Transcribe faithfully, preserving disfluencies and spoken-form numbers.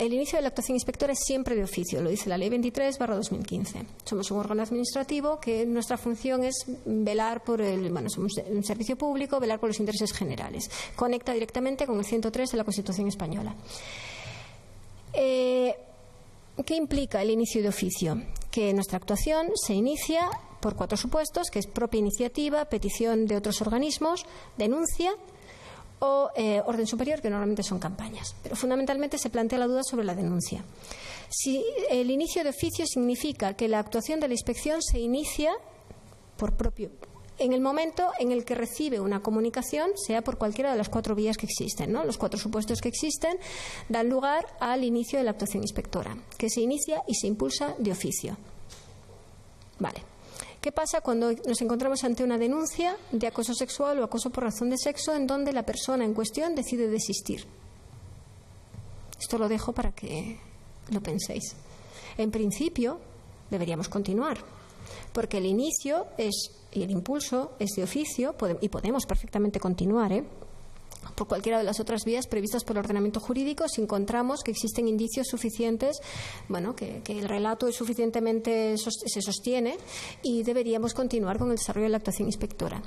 El inicio de la actuación inspectora es siempre de oficio, lo dice la Ley veintitrés barra dos mil quince. Somos un órgano administrativo que nuestra función es velar por el, bueno, somos un servicio público, velar por los intereses generales. Conecta directamente con el ciento tres de la Constitución Española. Eh, ¿Qué implica el inicio de oficio? Que nuestra actuación se inicia por cuatro supuestos, que es propia iniciativa, petición de otros organismos, denuncia o eh, orden superior, que normalmente son campañas. Pero fundamentalmente se plantea la duda sobre la denuncia. Si el inicio de oficio significa que la actuación de la inspección se inicia por propio, en el momento en el que recibe una comunicación, sea por cualquiera de las cuatro vías que existen, ¿no? Los cuatro supuestos que existen dan lugar al inicio de la actuación inspectora, que se inicia y se impulsa de oficio. Vale. ¿Qué pasa cuando nos encontramos ante una denuncia de acoso sexual o acoso por razón de sexo en donde la persona en cuestión decide desistir? Esto lo dejo para que lo penséis. En principio, deberíamos continuar, porque el inicio es, y el impulso es de oficio, y podemos perfectamente continuar, ¿eh? Por cualquiera de las otras vías previstas por el ordenamiento jurídico, si encontramos que existen indicios suficientes, bueno, que, que el relato es suficientemente, se sostiene, y deberíamos continuar con el desarrollo de la actuación inspectora.